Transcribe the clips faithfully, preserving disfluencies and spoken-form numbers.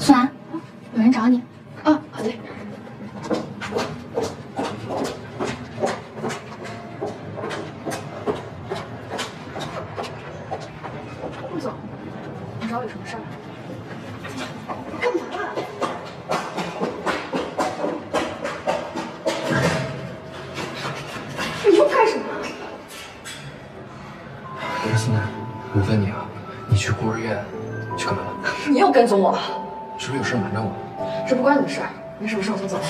苏楠，有人找你。啊，好嘞。顾总，你找我有什么事儿？干嘛啊？你又干什么？哎，苏楠，我问你啊，你去孤儿院去干嘛了？你又跟踪我？ 是不是有事瞒着我？这不关你的事儿，你什么事我先走了。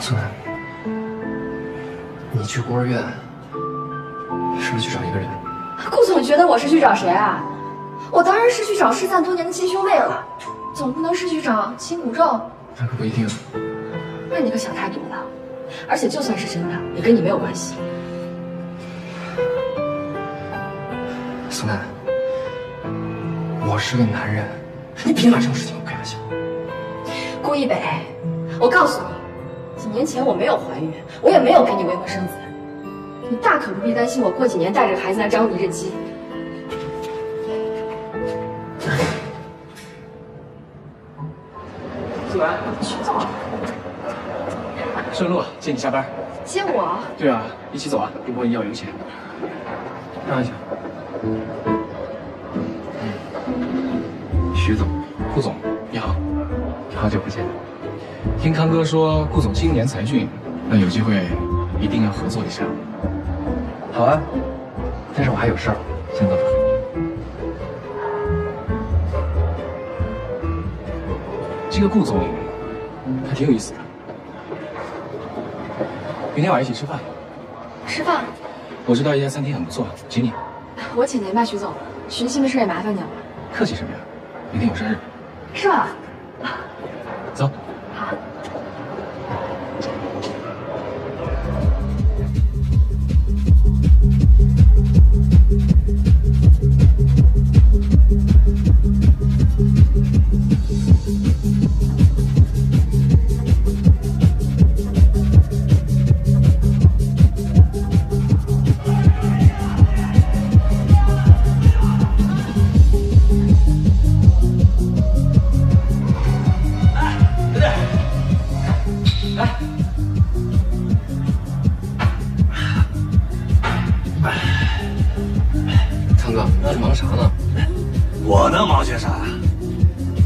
苏楠，你去孤儿院是不是去找一个人？顾总觉得我是去找谁啊？我当然是去找失散多年的亲兄妹了，总不能是去找亲骨肉。那可不一定。那你可想太多了，而且就算是真的，也跟你没有关系。苏楠。 我是个男人，你别拿这种事情开玩笑。顾一北，我告诉你，几年前我没有怀孕，我也没有给你未婚生子，你大可不必担心我过几年带着孩子来找你认亲。苏楠，你去走。顺路接你下班。接我？对啊，一起走啊，不过你要油钱。让一下。 徐总，顾总，你好，好久不见。听康哥说，顾总青年才俊，那有机会一定要合作一下。好啊，但是我还有事儿，先走了。 这个顾总还挺有意思的，明天晚上一起吃饭。吃饭？我知道一家餐厅很不错，请你。我请您吧，徐总。寻亲的事也麻烦您了。客气什么呀？ 明天我生日，是吧？走，好。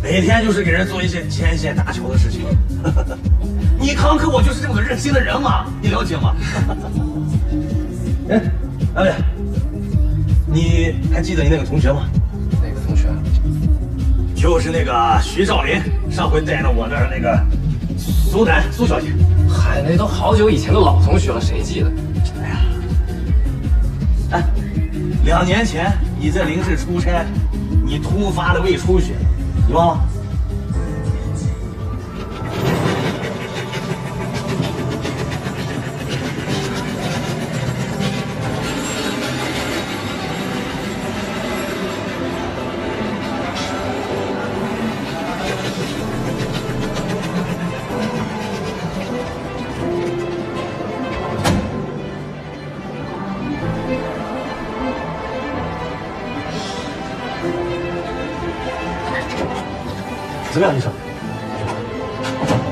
每天就是给人做一些牵线搭桥的事情，你康哥我就是这么个任性的人嘛，你了解吗？哎，阿伟，你还记得你那个同学吗？哪个同学？就是那个徐少林，上回带到我那儿那个苏楠苏小姐。嗨，那都好久以前的老同学了，谁记得？哎呀，哎，两年前你在林市出差，你突发的胃出血。 你忘了？怎么样，医生？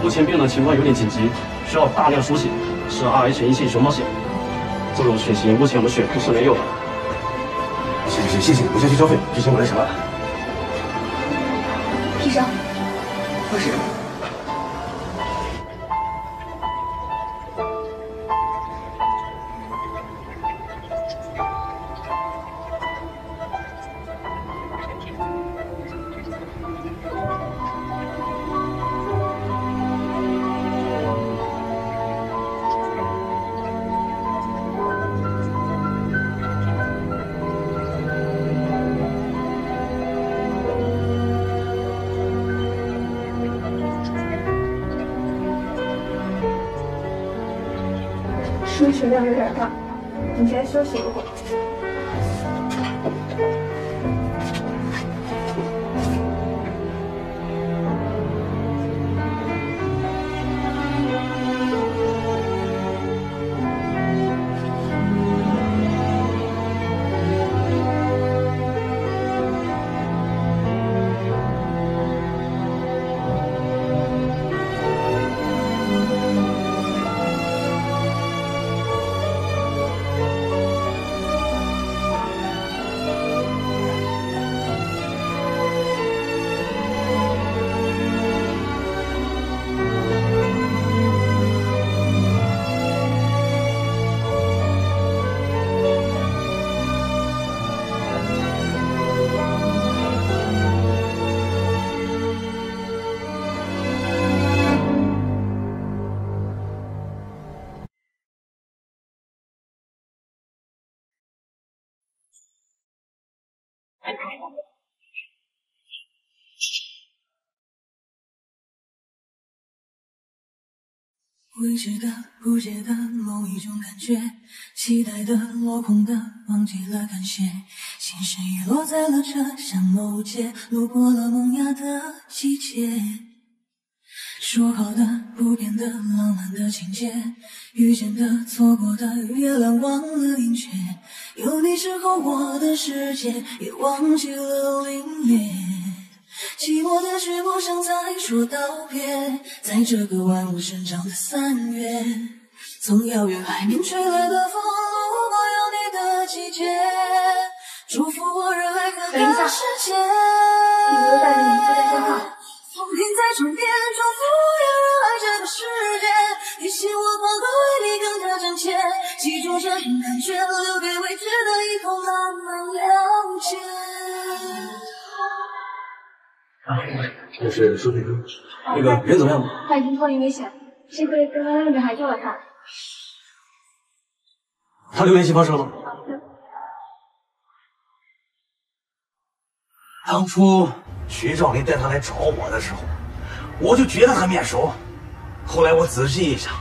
目前病人情况有点紧急，需要大量输血，是 R H 阴性熊猫血。这种血型目前我们血库是没有的。行行行，谢谢，我先去交费，之前我来想办法。医生，我是。血量有点大，你先休息一会儿。未知的、不解的某一种感觉，期待的、落空的，忘记了感谢。心事遗落在了车厢某街，路过了萌芽的季节。说好的、不变的、浪漫的情节，遇见的、错过的，月亮忘了盈缺。有你之后，我的世界也忘记了凛冽。 寂寞的剧不想再说道别，在这个万物生长的三月，从遥远海边吹来的风，路过有你的季节，祝福我热爱和的世界。你留在你自己身上，风停在唇边，祝福也热爱这个世界。一起我能够为你更加真切，记住这种感觉，留给未知的以后慢慢了解。 啊，这是舒佩珠，那个人怎么样了？他已经脱离危险，幸亏刚刚那个女孩救了他。他留联系方式了吗？嗯、当初徐兆林带他来找我的时候，我就觉得他面熟，后来我仔细一想，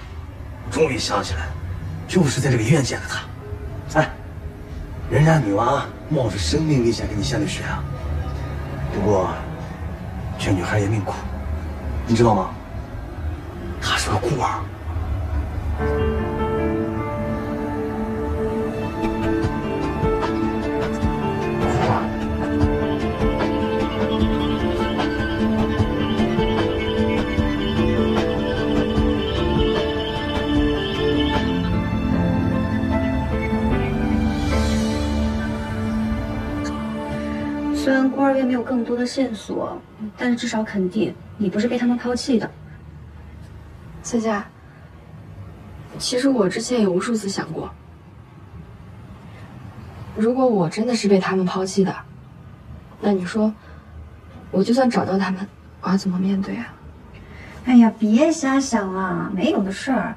终于想起来，就是在这个医院见的他。哎，人家女娃冒着生命危险跟你献的血啊，不过。 这女孩也命苦，你知道吗？她是个孤儿。孤儿。虽然孤儿院没有更多的线索。 但是至少肯定你不是被他们抛弃的，佳佳。其实我之前有无数次想过，如果我真的是被他们抛弃的，那你说，我就算找到他们，我要怎么面对啊？哎呀，别瞎想了，没有的事儿。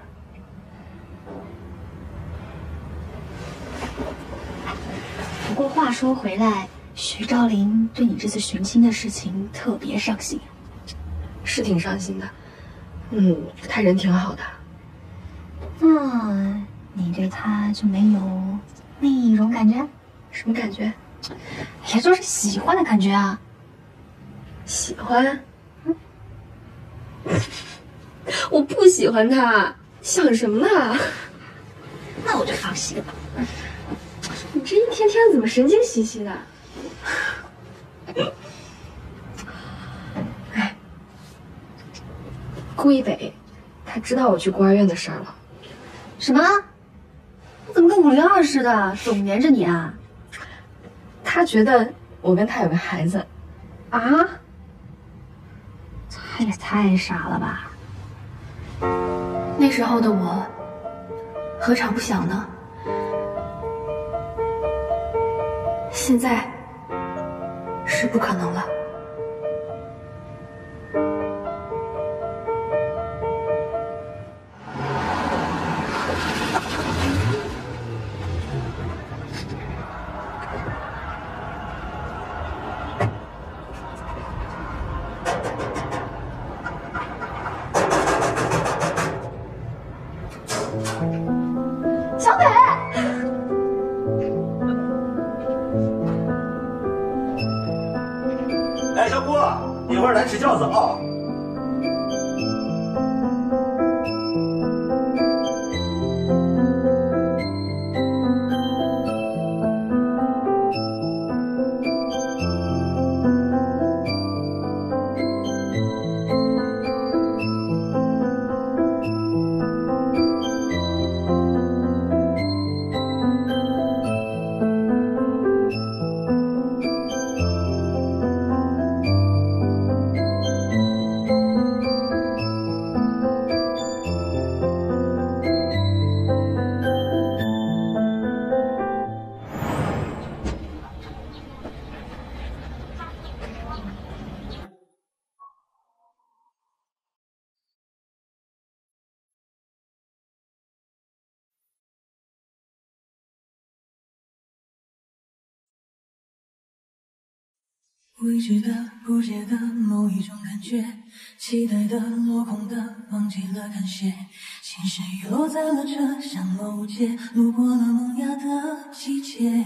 不过话说回来。 徐兆林对你这次寻亲的事情特别上心，是挺上心的。嗯，他人挺好的。那你对他就没有那种感觉？什么感觉？哎呀，就是喜欢的感觉啊。喜欢？嗯、我不喜欢他，想什么呢？那我就放心了。你这一天天怎么神经兮兮的？ 哎，顾一北，他知道我去孤儿院的事儿了。什么？怎么跟五零二似的，总粘着你啊？他觉得我跟他有个孩子。啊？他也太傻了吧！那时候的我，何尝不想呢？现在。 是不可能了。小北。 一会儿来吃饺子啊！未知的、不解的某一种感觉，期待的、落空的，忘记了感谢。心事遗落在了这巷某街，路过了萌芽的季节。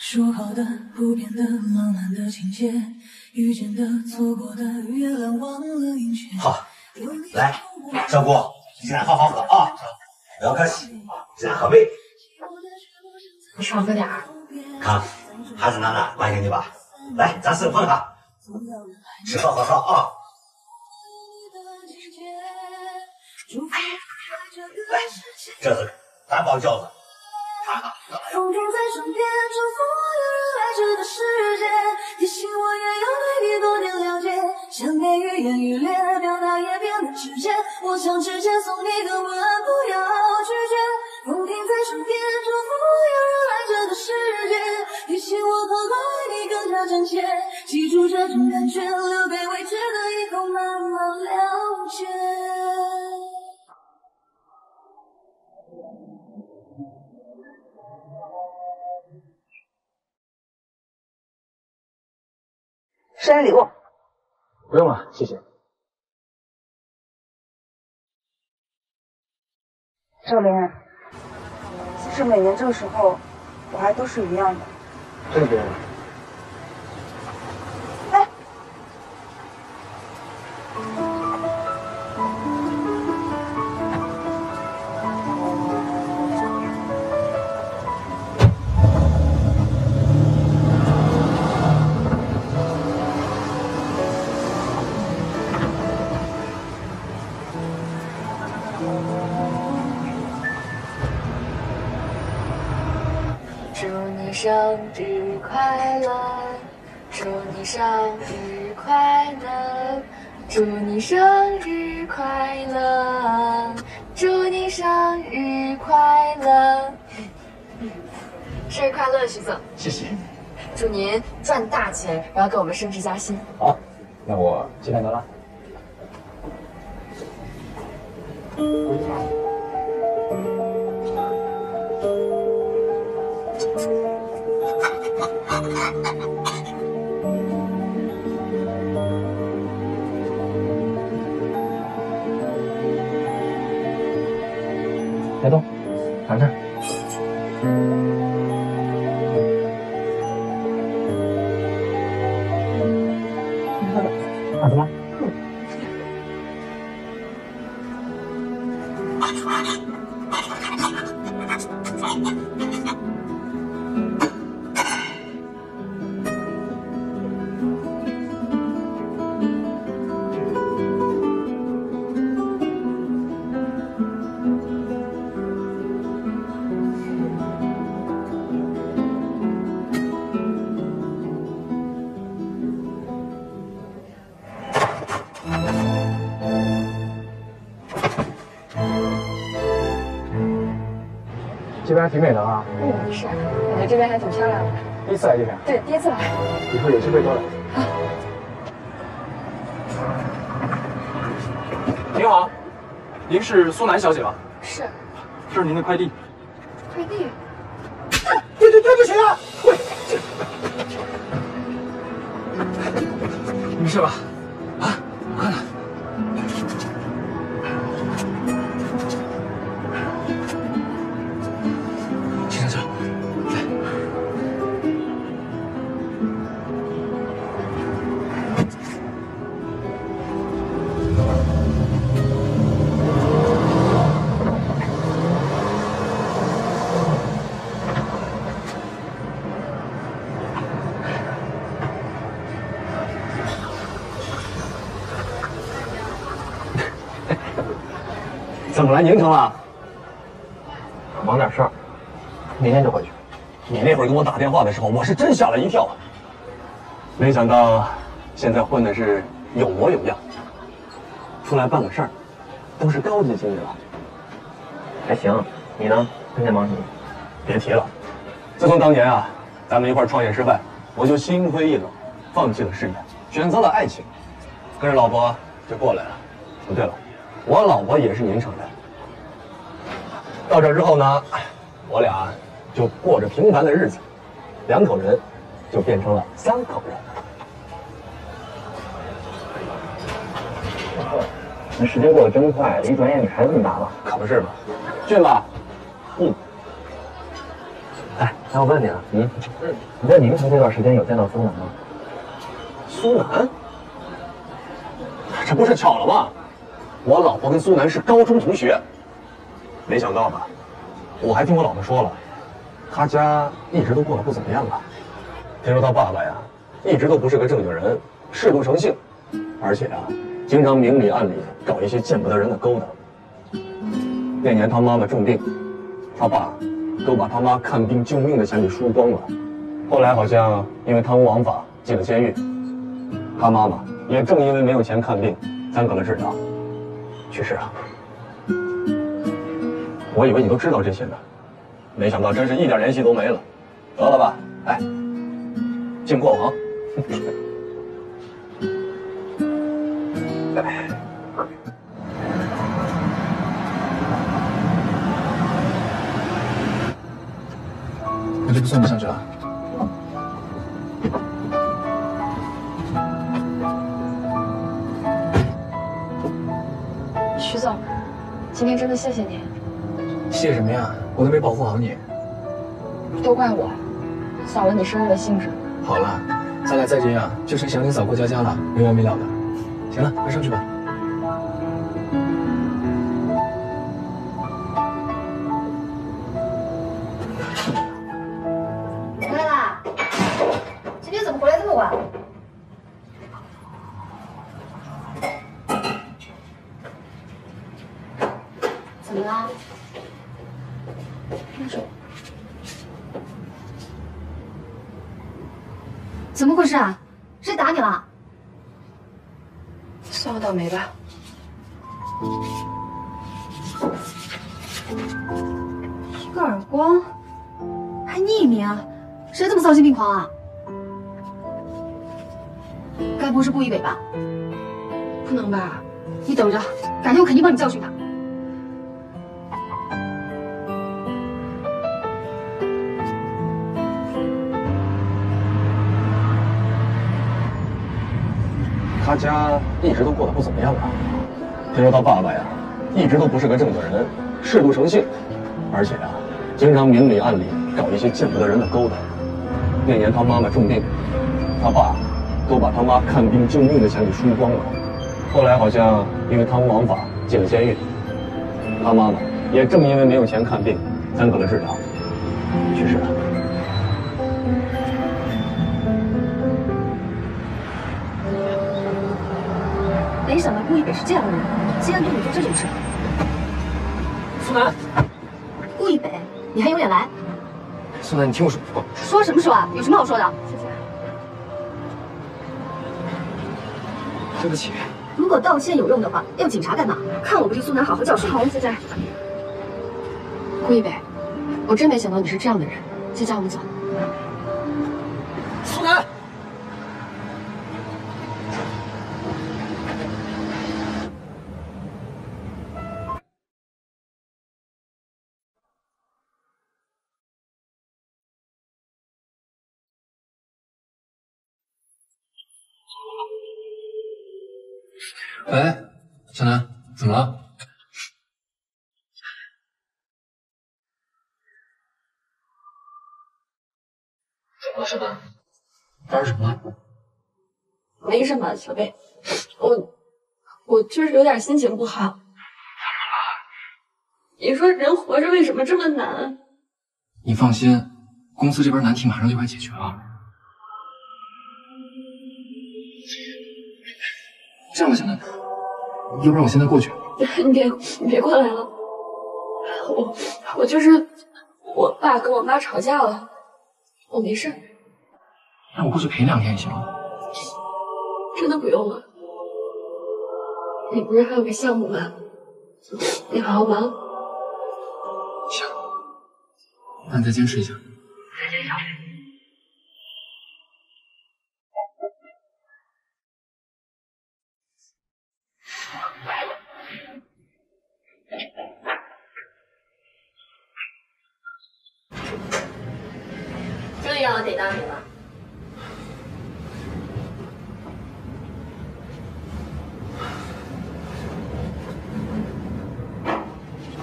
说好的、不变的、浪漫的情节，遇见的、错过的，月亮忘了盈缺。好，来，小姑，你进来好好喝啊！不要客气，进来喝杯。你少喝点儿。看，还是娜娜关心你吧。 来，咱四个碰一下，吃饭喝饭啊！来，这是咱包饺子，尝尝。记住这种感觉，留给未知的以后慢慢了解。生日礼物？不用了，谢谢。赵林，其实每年这个时候，我还都是一样的。对对。 生日快乐，祝你生日快乐，祝你生日快乐，祝你生日快乐。生日快乐，徐总。谢谢。祝您赚大钱，然后给我们升职加薪。好，那我去看娜娜。嗯 别动，躺这儿。好的吗？这边挺美的啊，嗯，是，感觉这边还挺漂亮的。第一次来这边？对，第一次来。以后有机会多来。好。您好，您是苏楠小姐吧？是。这是您的快递。快递？对对对不起啊！喂，没事吧？啊，快来。 怎么来宁城了？忙点事儿，明天就回去。你那会儿给我打电话的时候，我是真吓了一跳啊！没想到现在混的是有模有样，出来办个事儿都是高级经理了。还行，你呢？天天忙什么？别提了，自从当年啊，咱们一块儿创业失败，我就心灰意冷，放弃了事业，选择了爱情，跟着老婆就过来了。哦，对了。 我老婆也是宁城人，到这之后呢，我俩就过着平凡的日子，两口人就变成了三口人。那时间过得真快，一转眼你孩子这么大了，可不是嘛？俊吧？嗯。哎，那我问你啊，嗯嗯，你在宁城这段时间有见到苏南吗？苏南？这不是巧了吗？我老婆跟苏南是高中同学。没想到吧？我还听我老婆说了，他家一直都过得不怎么样吧？听说他爸爸呀，一直都不是个正经人，嗜赌成性，而且啊，经常明里暗里搞一些见不得人的勾当。那年他妈妈重病，他爸都把他妈看病救命的钱给输光了，后来好像因为贪污枉法进了监狱。他妈妈也正因为没有钱看病，耽搁了治疗，去世了。我以为你都知道这些呢，没想到真是一点联系都没了。得了吧，哎，敬过往。哎。 那就送不上去了。徐总，今天真的谢谢您。谢什么呀？我都没保护好你。都怪我，扫了你生日的兴致。好了，咱俩再这样，就成祥林嫂过家家了，没完没了的。行了，快上去吧。 怎么了？那种怎么回事啊？谁打你了？算我倒霉吧。一个耳光，还匿名，谁这么丧心病狂啊？该不是故意呗吧？不能吧？你等着，改天我肯定帮你教训他。 他家一直都过得不怎么样吧？听说他爸爸呀，一直都不是个正经人，嗜赌成性，而且啊，经常明里暗里搞一些见不得人的勾当。那年他妈妈重病，他爸都把他妈看病救命的钱给输光了。后来好像因为贪污枉法进了监狱。他妈妈也正因为没有钱看病，耽搁了治疗，去世了。 没想到顾一北是这样的人，竟然对你做这种事。苏南，顾一北，你还有脸来？苏南，你听我说。说什么说啊？有什么好说的？谢谢。对不起。如果道歉有用的话，要警察干嘛？看我不对苏南好好教训。好，姐姐。顾一北，我真没想到你是这样的人。姐姐，我们走。苏南。 喂，小南，怎么了？怎么了，小南？发生什么了？没什么，小贝，我我就是有点心情不好。怎么了？你说人活着为什么这么难？你放心，公司这边难题马上就快解决了。 这样吧，小南，要不然我现在过去。你别，你别过来了。我，我就是我爸跟我妈吵架了，我没事。那我过去陪两天行吗？真的不用了。你不是还有个项目吗？你好好忙。行，那你再坚持一下。再见，小北。 真的要逮到你了？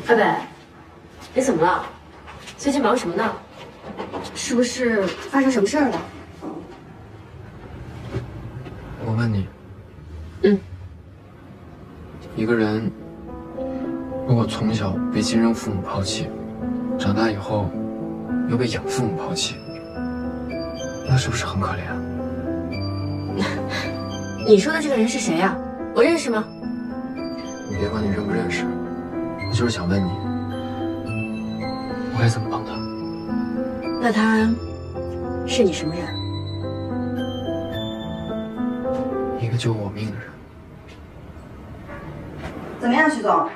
阿北，你怎么了？最近忙什么呢？是不是发生什么事儿了？我问你，嗯，一个人如果从小被亲生父母抛弃，长大以后又被养父母抛弃，那是不是很可怜啊？你说的这个人是谁呀？我认识吗？你别管你认不认识。 我就是想问你，我该怎么帮他？那他是你什么人？一个救我命的人。怎么样，徐总？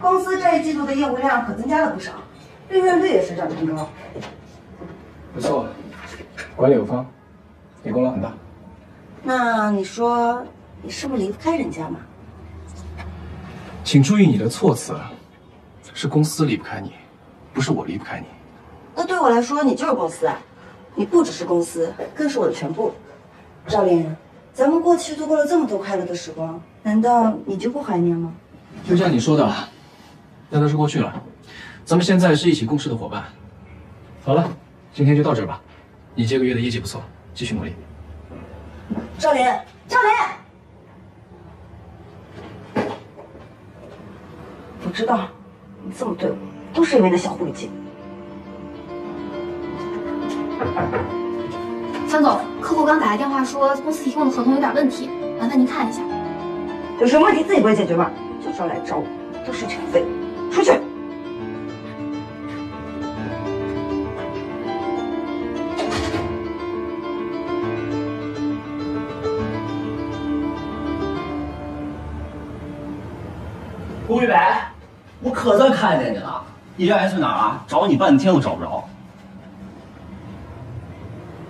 公司这一季度的业务量可增加了不少，利润率也水涨船高。不错，管理有方，你功劳很大。那你说，你是不是离不开人家嘛？请注意你的措辞。 是公司离不开你，不是我离不开你。那对我来说，你就是公司啊！你不只是公司，更是我的全部。赵琳，咱们过去度过了这么多快乐的时光，难道你就不怀念吗？就像你说的，那都是过去了。咱们现在是一起共事的伙伴。好了，今天就到这儿吧。你这个月的业绩不错，继续努力。赵琳，赵琳，我知道。 你这么对我，都是因为那小狐狸精。江总，客户刚打来电话说公司提供的合同有点问题，麻烦您看一下。有什么问题自己不会解决吗？就知道来找我，都是这个废物，出去！顾一白。 我可算看见你了！你这人去哪儿啊？找你半天都找不着。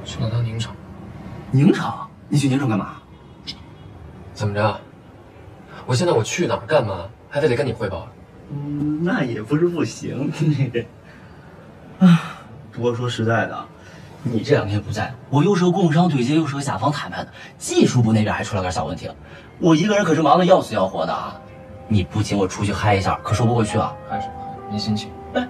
去了趟宁城。宁城？你去宁城干嘛？怎么着？我现在我去哪儿干嘛，还非得跟你汇报？嗯，那也不是不行。啊，不过说实在的，你这两天不在，我又是个供应商对接，又是个甲方谈判的，技术部那边还出了点小问题，我一个人可是忙得要死要活的啊。 你不请我出去嗨一下，可说不过去啊！嗨什么？没心情。哎，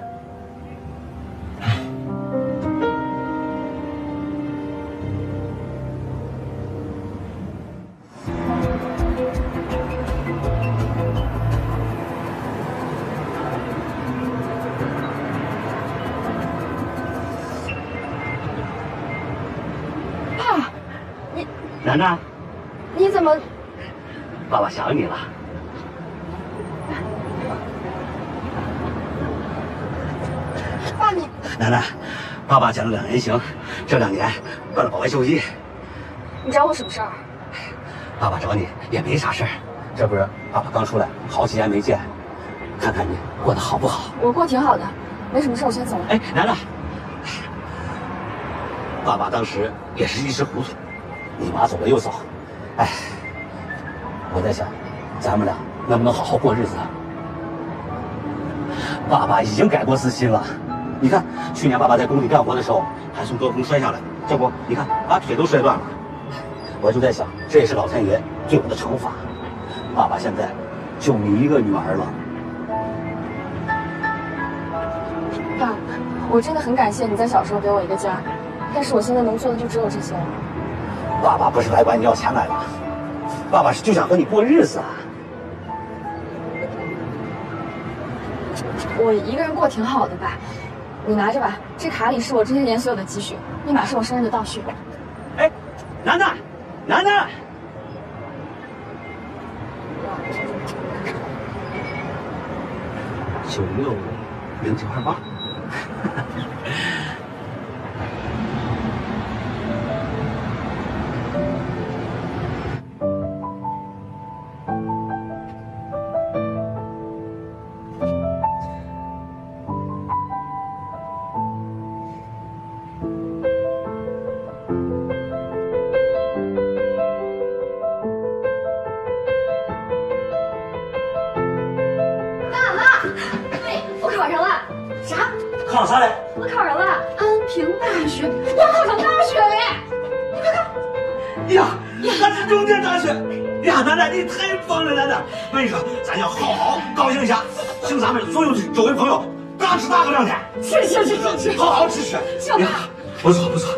爸，你楠楠，你怎么？爸爸想你了。 楠楠，爸爸讲了两年行，这两年办了保外就医。你找我什么事儿？爸爸找你也没啥事儿，这不是爸爸刚出来，好几年没见，看看你过得好不好？我过挺好的，没什么事，我先走了。哎，楠楠，爸爸当时也是一时糊涂，你妈走了又走，哎，我在想，咱们俩能不能好好过日子？爸爸已经改过自新了。 你看，去年爸爸在工地干活的时候，还从高空摔下来，这不，你看把腿都摔断了。我就在想，这也是老天爷对我的惩罚。爸爸现在就你一个女儿了。爸，我真的很感谢你在小时候给我一个家，但是我现在能做的就只有这些了。爸爸不是来管你要钱来了，爸爸是就想和你过日子啊。我一个人过挺好的吧。 你拿着吧，这卡里是我这些年所有的积蓄，密码是我生日的倒叙。哎，楠楠，楠楠，九六零九二八。还是重点大学，呀，楠楠你太棒了，楠楠！我跟你说，咱要好好高兴一下，请咱们所有的周围朋友大吃大喝两天，去去去去去，好好吃吃，呀，不错不错。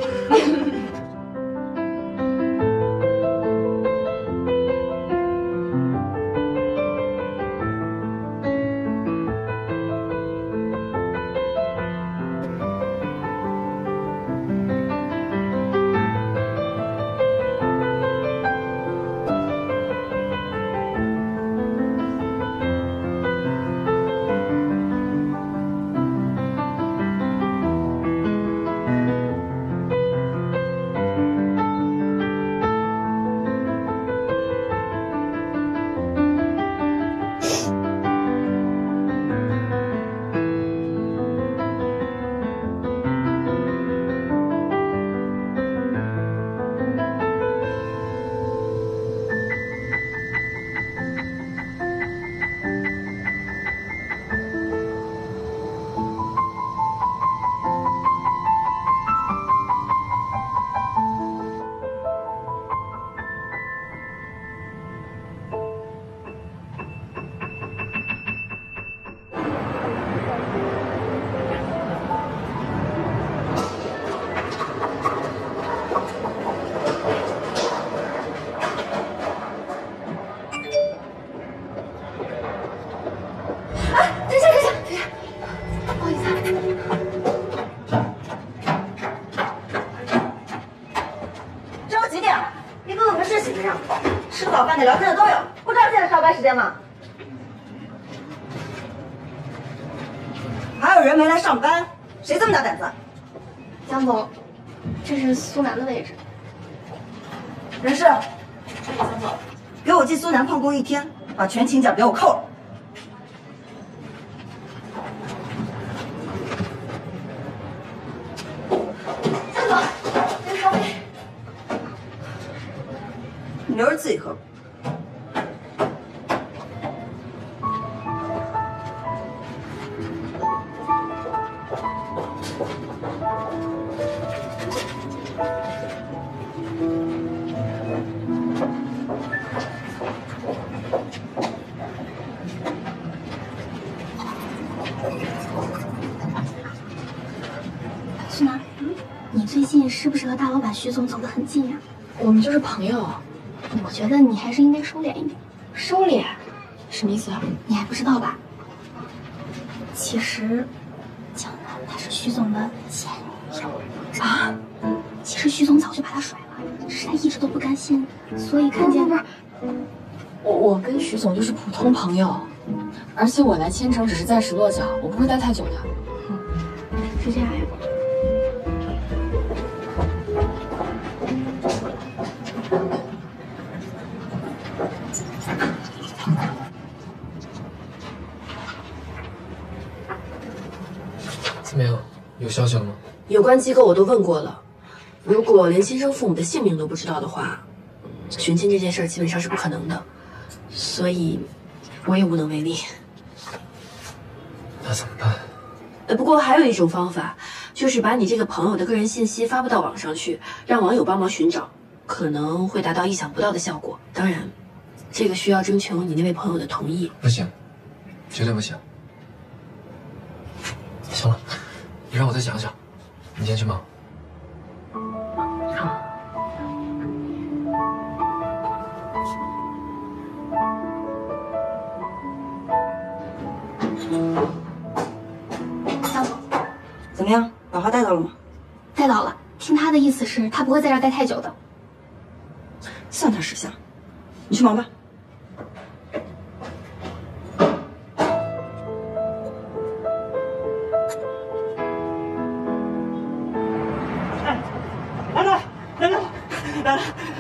一天把全勤奖给我扣了。江总，您咖啡，你留着自己喝。徐总走得很近呀、啊，我们就是朋友。我觉得你还是应该收敛一点。收敛，什么意思啊？你还不知道吧？其实，江南他是徐总的前女友啊。其实徐总早就把他甩了，只是他一直都不甘心，所以看见不是不是，我我跟徐总就是普通朋友，而且我来千城只是暂时落脚，我不会待太久的。嗯，是这样呀。 没有，有消息了吗？有关机构我都问过了，如果连亲生父母的姓名都不知道的话，寻亲这件事基本上是不可能的，所以我也无能为力。那怎么办？呃，不过还有一种方法，就是把你这个朋友的个人信息发布到网上去，让网友帮忙寻找，可能会达到意想不到的效果。当然，这个需要征求你那位朋友的同意。不行，绝对不行。行了。 你让我再想想，你先去忙。好。江总，怎么样？把花带到了吗？带到了。听他的意思是，他不会在这儿待太久的。算他识相。你去忙吧。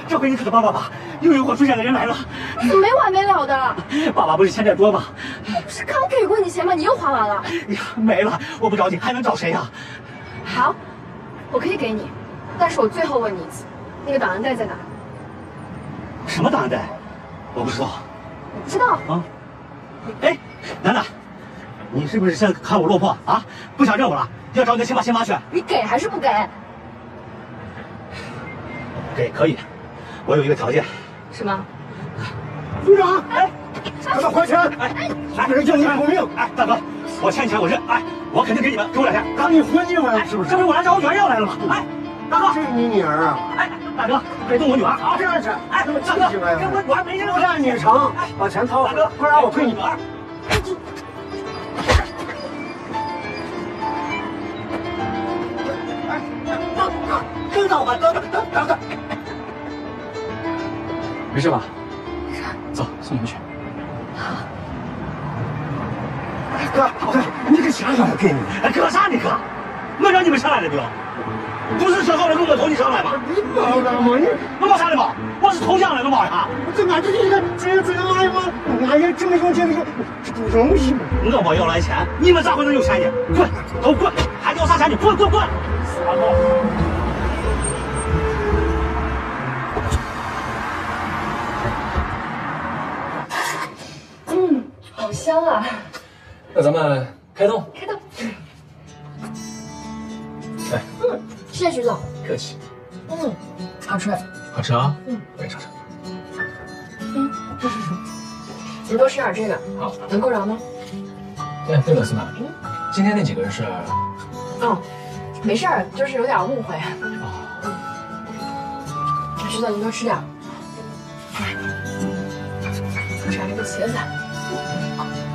这回你可得帮帮吧，又有我追债的人来了，怎么没完没了的？爸爸不是欠债多吗？不是刚给过你钱吗？你又花完了？呀，没了，我不找你还能找谁呀、啊？好，我可以给你，但是我最后问你一次，那个档案袋在哪？什么档案袋？我不知道。我不知道啊？哎，楠楠，你是不是现在看我落魄啊？不想认我了，要找你的亲爸亲妈去？你给还是不给？给可以。 我我有一个条件。什么？组长，哎，咱们还钱！哎，这人要你狗命！哎，大哥，我欠你钱我认，哎，我肯定给你们，给我两下。当你昏去了是不是？这不是我来找我女儿要来了吗？哎，大哥，这是你女儿啊！哎，大哥，别动我女儿啊！这样式，哎，大哥，跟我女儿没人占你成，把钱掏了，大哥，不然我退你女儿。 等等我，等等等等等，没事吧？没事。走，送你们去。哥，哥，你给啥来给你？哎，哥啥你哥？我让你们上来了没有？不是说好了跟我同你上来吗？你跑了吗？你我跑啥了吗？我是投降了，我跑啥？这俺这一个这这俺妈，俺也这么用这个用，这不容易吗？我不要来钱，你们咋会能有钱呢？滚，都滚，还要啥钱你滚滚滚！死丫头！ 好香啊！那咱们开动，开动。来，嗯，谢谢徐总，客气。嗯，好吃，好吃啊。嗯，我也尝尝。嗯，你多吃点这个。好，能够着吗？哎，对了，思曼，今天那几个人是……嗯，没事儿，就是有点误会。哦。徐总，您多吃点。尝尝这个茄子。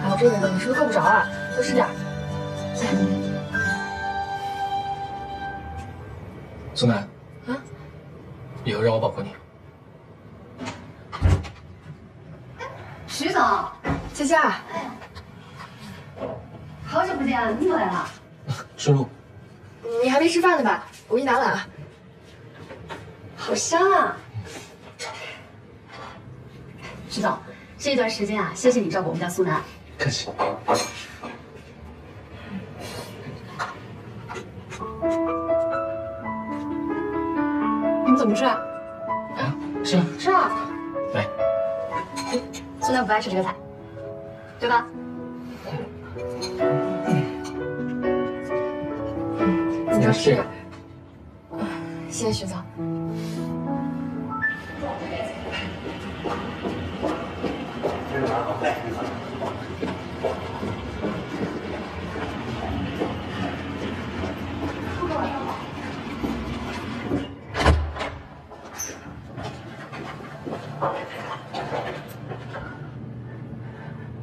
还有这个呢，你是不是够不着啊？多吃点。苏楠，啊，以后让我保护你。徐总，佳佳，哎，好久不见了，你怎么来了？顺路。你还没吃饭呢吧？我给你打碗啊。好香啊！徐总。 这段时间啊，谢谢你照顾我们家苏楠。客气。你们怎么吃啊？啊，吃啊，吃啊。来。苏楠不爱吃这个菜，对吧？你多吃点。谢谢徐总。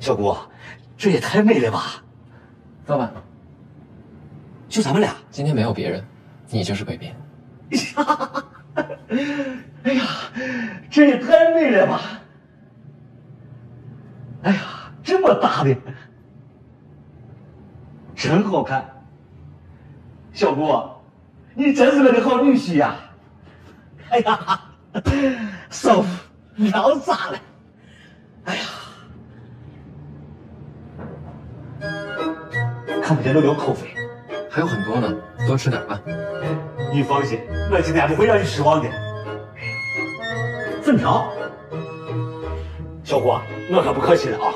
小姑，这也太美了吧！老板，就咱们俩，今天没有别人，你就是贵宾。哎呀，这也太美了吧！ 哎呀，这么大的，真好看！小姑，你真是我的好女婿呀！哎呀，嫂夫，聊咋了？哎呀，看不见都流口水，还有很多呢，多吃点吧。你放心，我今天不会让你失望的。粉条。 小伙，我可不客气了啊！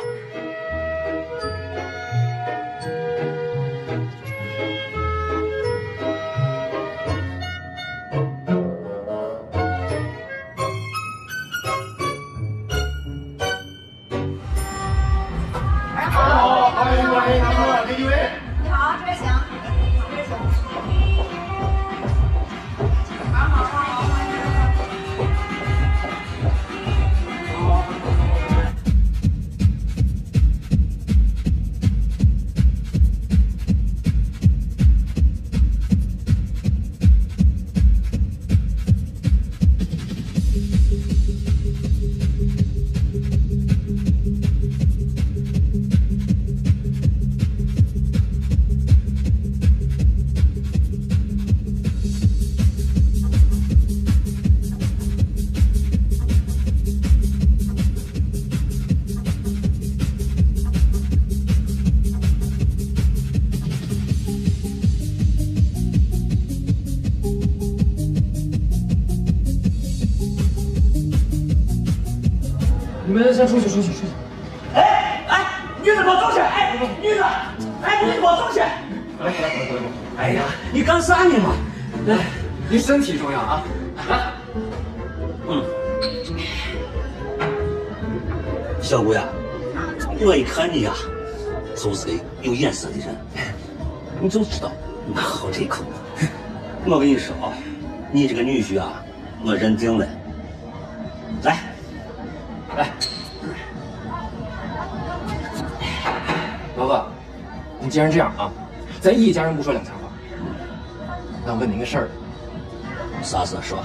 好，欢迎欢迎，您坐这一位。你好，这边请，这边请。好好好，欢迎。 你们先出去，出去，出去！哎哎，女子给我出去！哎，女子，哎，女子给我出去！来来来来来！哎呀，你干啥呢嘛？来，你身体重要啊！来，嗯。小姑娘，我一看你呀、啊，就是个有眼色的人，你就知道我好这口。我跟你说啊，你这个女婿啊，我认定了。来，来，老子，你既然这样啊，咱一家人不说两家话。那我问您个事儿，啥事说？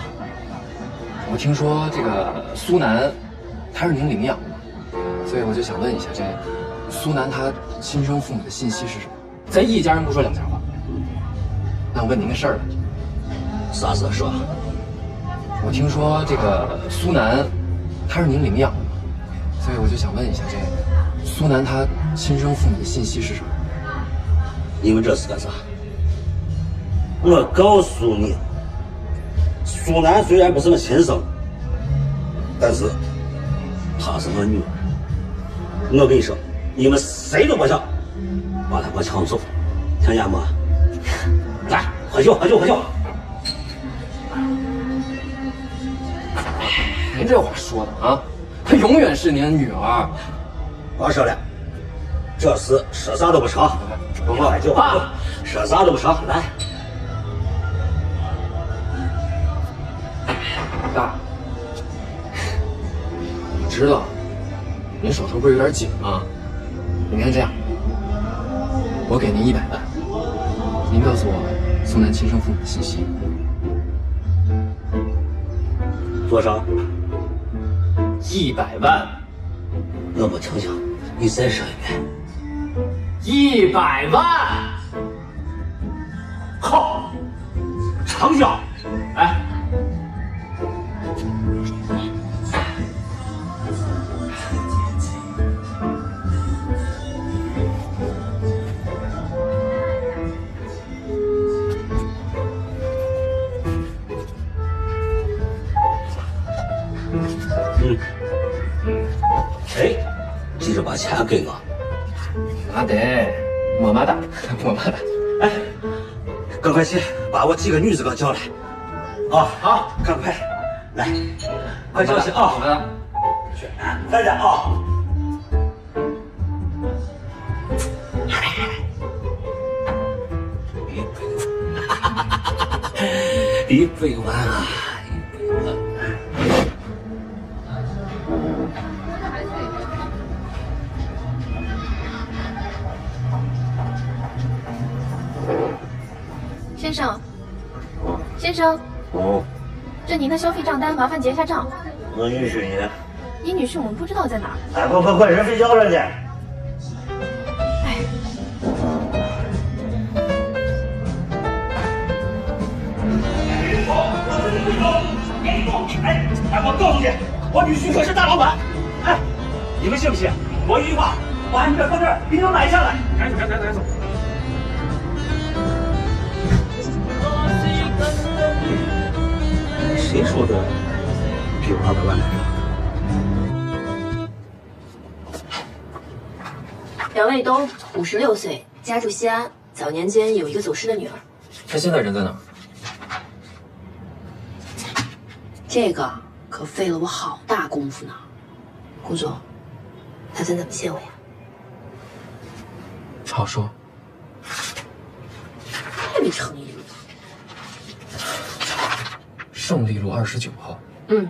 我听说这个苏南，他是您领养的，所以我就想问一下，这苏南他亲生父母的信息是什么？咱一家人不说两家话。那我问您个事儿，啥事说？我听说这个苏南，他是您领养的嘛，所以我就想问一下，这苏南他亲生父母的信息是什么？你们这是干啥？我告诉你，苏南虽然不是我亲生，但是她是我女儿。我跟你说，你们谁都别想把她给我抢走，听见吗？来，喝酒，喝酒，喝酒。 您这话说的啊，她永远是您女儿。我说了，这事说啥都不成。不过就爸，说啥都不成。来，爸，我知道，您手头不是有点紧吗？你看这样，我给您一百万，您告诉我苏南亲生父母的信息。多少？ 一百万，我没听清，你再说一遍。一百万，好，成交。哎，嗯。 哎，记着把钱给我。那得，么么哒，么么哒。哎，赶快去把我几个女子给我叫来。啊啊，赶快，来，快叫去啊！去，大家啊。一百万，一百万啊！ 先生，先生，哦，这您的消费账单，麻烦结一下账。我允许你。你女婿我们不知道在哪儿。哎，快快快，人睡觉了呢。哎。哎，哎，我告诉你，我女婿可是大老板。哎，你们信不信？我一句话，把你们这饭店给你们买下来。赶紧，赶紧，赶紧走。 谁说的？比我二百万来着。梁卫东，五十六岁，家住西安，早年间有一个走失的女儿。他现在人在哪儿？这个可费了我好大功夫呢。顾总，打算怎么谢我呀？好说。太没诚意了。 胜利路二十九号。嗯，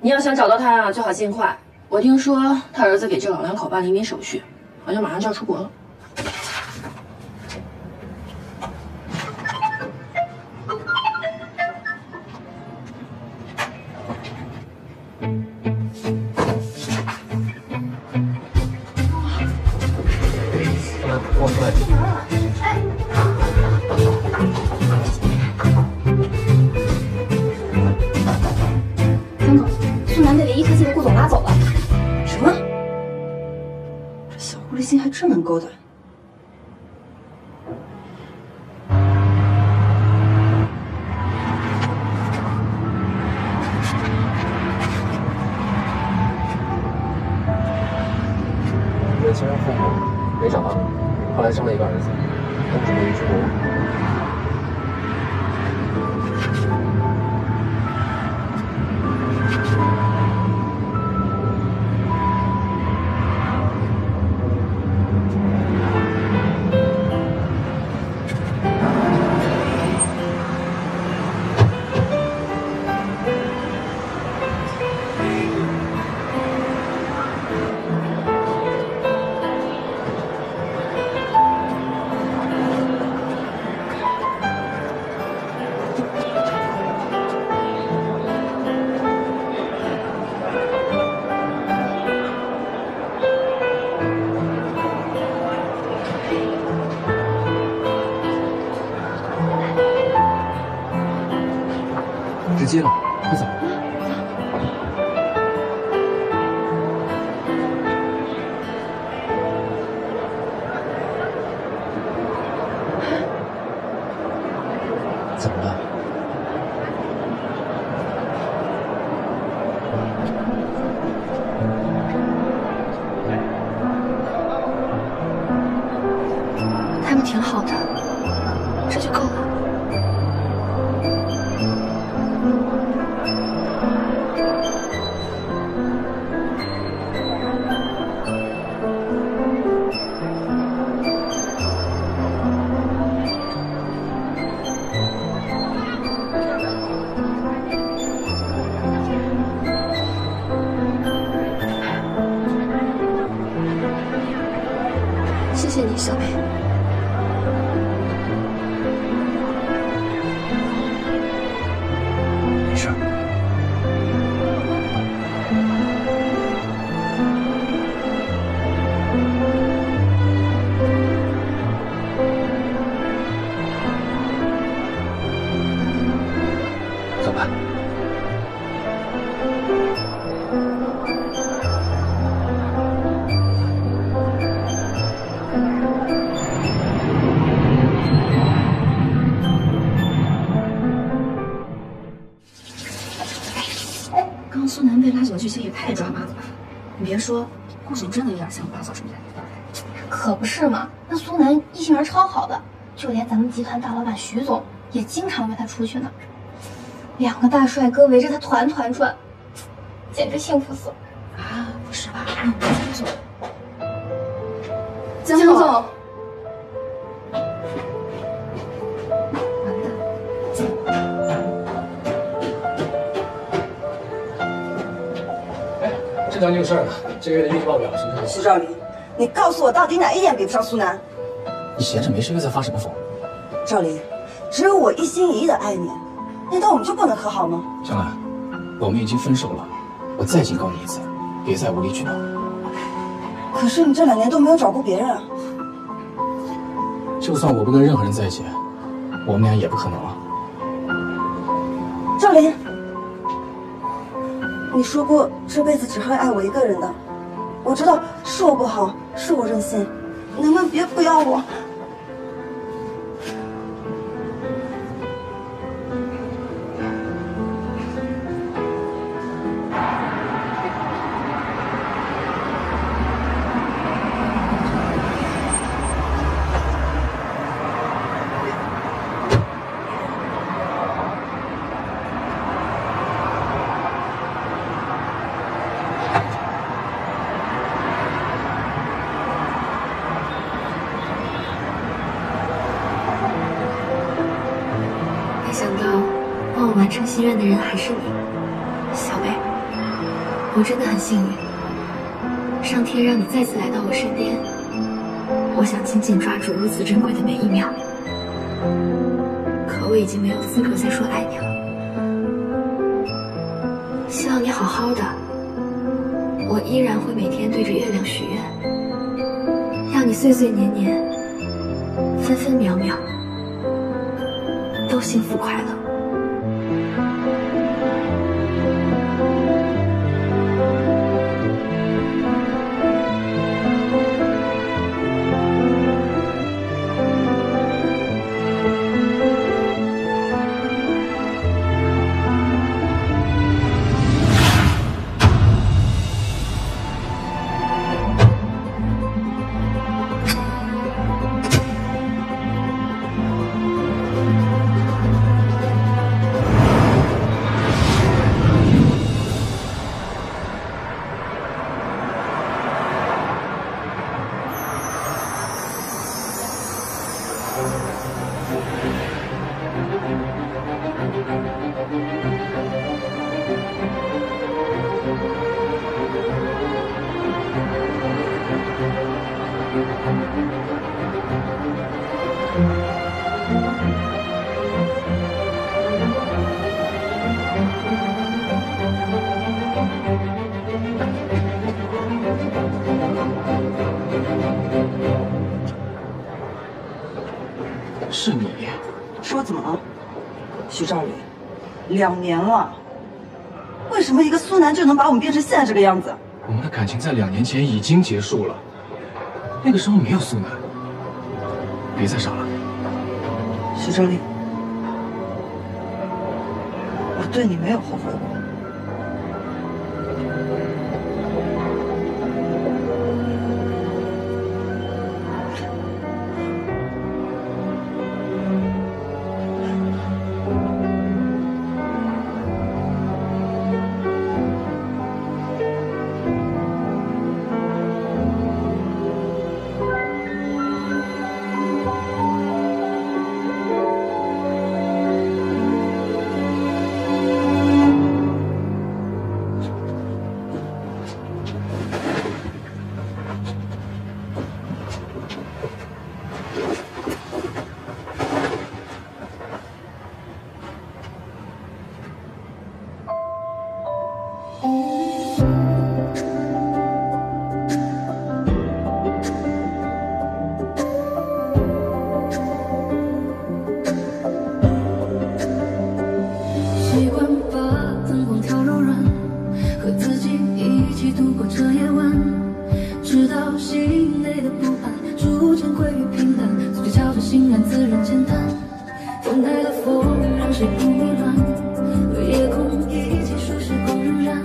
你要想找到他呀、啊，最好尽快。我听说他儿子给这老两口办了移民手续，好像马上就要出国了。我我。 心还真能勾搭。你的亲生父母没找到，后来生了一个儿子，他们准备移居国外。小梅，没事。走吧。 苏南被拉走的剧情也太抓马了吧！你别说，故事真的有点像打扫什么的。可不是嘛，那苏南异性缘超好的，就连咱们集团大老板徐总也经常约他出去呢。两个大帅哥围着他团团转，简直幸福死了！啊，不是吧？那我们走。江总，完蛋！ 这叫硬事儿啊！这个月的业绩报表什么时候？徐兆林，你告诉我到底哪一点比不上苏南？你闲着没事又在发什么疯？兆林，只有我一心一意的爱你，难道我们就不能和好吗？江兰，我们已经分手了，我再警告你一次，别再无理取闹。可是你这两年都没有找过别人啊！就算我不跟任何人在一起，我们俩也不可能了。兆林。 你说过这辈子只会爱我一个人的，我知道是我不好，是我任性，能不能别不要我？完成心愿的人还是你，小梅，我真的很幸运，上天让你再次来到我身边，我想紧紧抓住如此珍贵的每一秒，可我已经没有资格再说爱你了。希望你好好的，我依然会每天对着月亮许愿，要你岁岁年年、分分秒秒都幸福快乐。 是你说怎么了？徐兆林，两年了，为什么一个苏南就能把我们变成现在这个样子？我们的感情在两年前已经结束了，那个时候没有苏南。别再傻了，徐兆林，我对你没有后悔过。度过这夜晚，直到心内的不安逐渐归于平淡，嘴角朝着心安，自然简单。分开的风让谁不迷乱，和夜空一起数时光荏苒，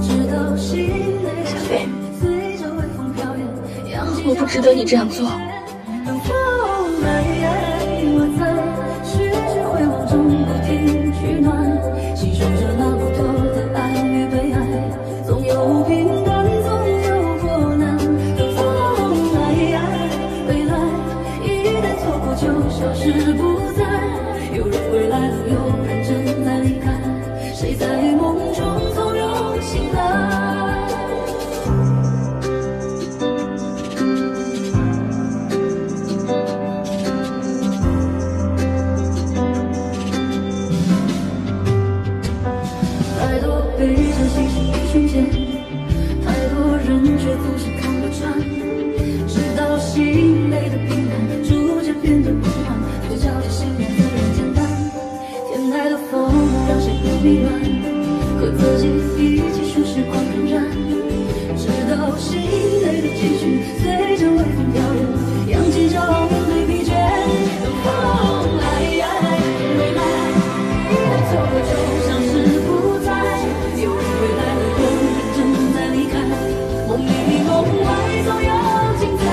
直到心内的不安随着微风飘远。我不值得你这样做。 是不再，有人回来了，有人正在离开，谁在梦中从容醒来？太多悲伤心事一瞬间，太多人却总是看不穿，直到心内的平淡逐渐变得不安。 朝着心愿自然简单，天台的风让谁不迷乱，和自己一起数时光荏苒，直到心内的情绪随着微风飘远，扬起骄傲面对疲倦。等风来，未来，爱错过就像是不再，有人回来了，有人正在离开，梦里比梦外总有精彩。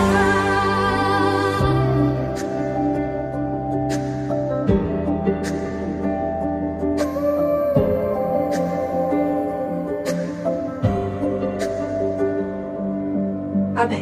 阿北，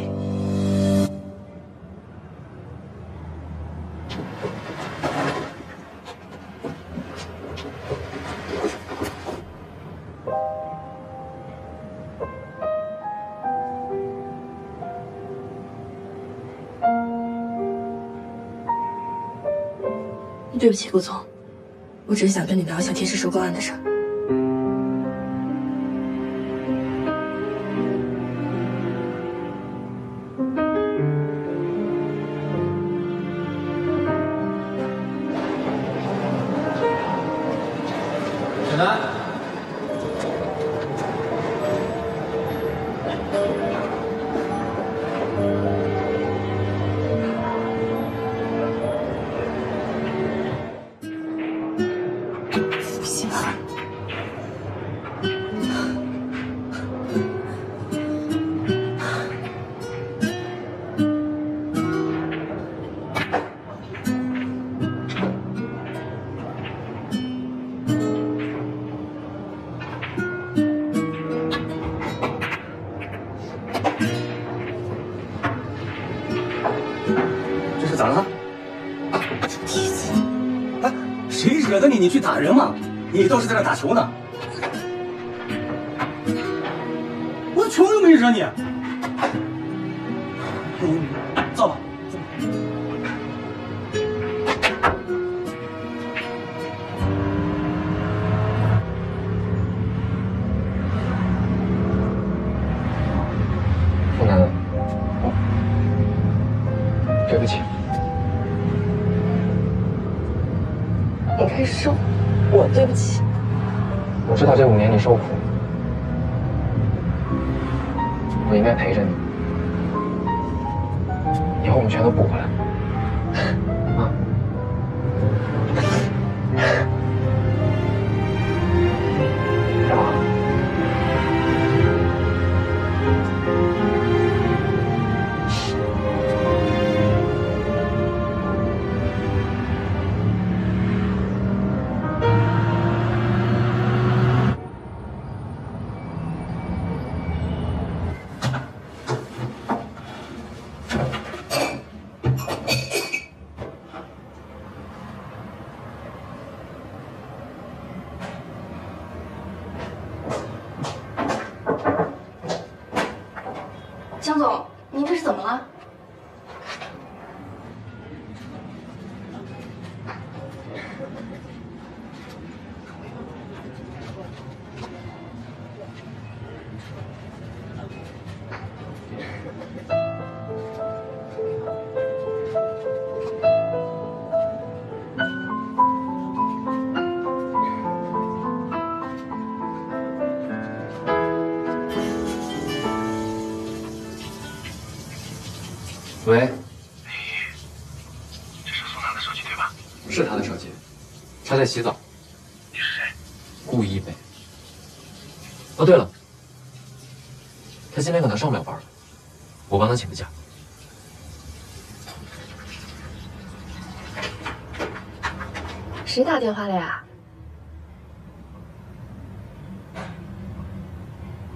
对不起，顾总，我只是想跟你聊一下天师收购案的事儿。 你去打人吗？你倒是在那打球呢！我球又没惹你。你坐吧，坐吧。不能，对不起。 你该说我对不起。我知道这五年你受苦，我应该陪着你。以后我们全都补回来。啊！干嘛？喂，你这是苏娜的手机对吧？是她的手机，她在洗澡。你是谁？顾一呗。哦，对了，她今天可能上不了班了，我帮她请个假。 谁打电话了呀？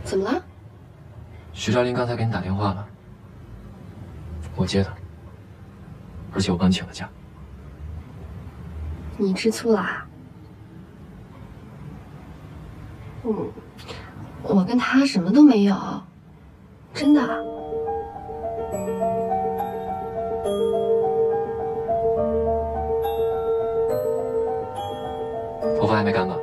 怎么了？徐昭林刚才给你打电话了，我接的，而且我帮你请了假。你吃醋啦？嗯，我跟他什么都没有，真的。 头发还没干吧？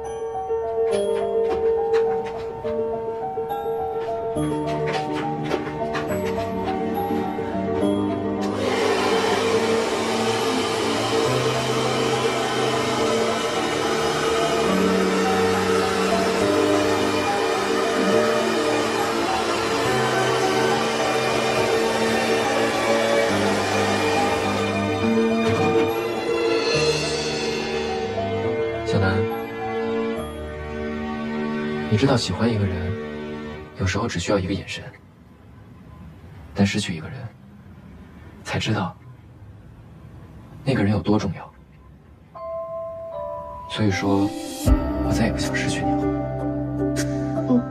小南。 你知道，喜欢一个人，有时候只需要一个眼神；但失去一个人，才知道那个人有多重要。所以说，我再也不想失去你了。嗯。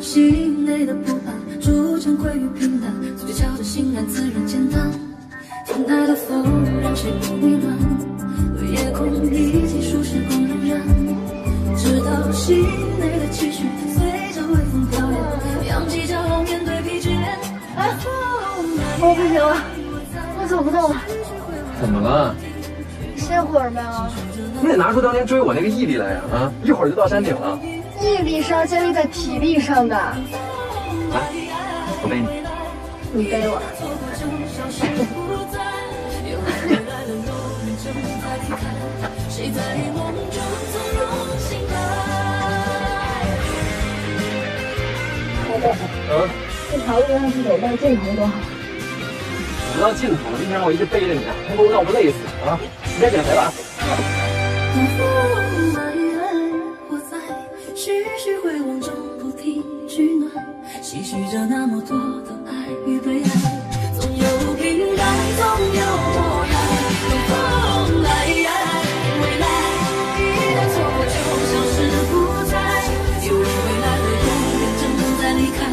心内的不安，逐渐归于平淡，总是朝着欣然自然简单。天台的风让谁不迷乱，夜空已经数时光荏苒，直到心内的期许随着微风飘扬，扬起骄傲面对疲倦。哎，我不行了，我走不动了。怎么了？歇会儿呗啊。你得拿出当年追我那个毅力来呀！啊，一会儿就到山顶了。 毅力是要建立在体力上的。来，我背你。你背我。老弟，这条路要是走到尽头多好。走到尽头，你想让我一直背着你，还不如让我累死啊！你该减肥了。嗯 徐徐回望中不停取暖，唏嘘着那么多的爱与悲哀，总有平淡，总有磨难，风风来来，未来一旦错过就消失不再，因为未来的永远正在离开，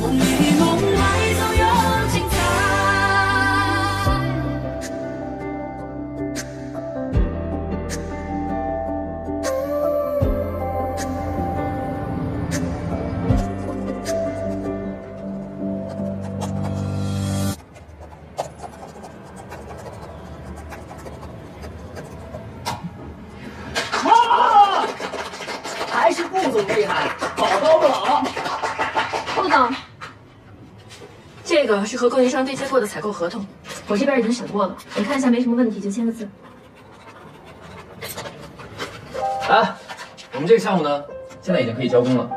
梦与梦还总有精彩。 这个是和供应商对接过的采购合同，我这边已经审过了，你看一下没什么问题就签个字。哎，我们这个项目呢，现在已经可以交工了。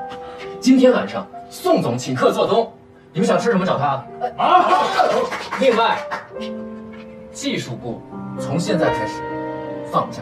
今天晚上宋总请客做东，你们想吃什么找他。啊！啊另外，技术部从现在开始放我假。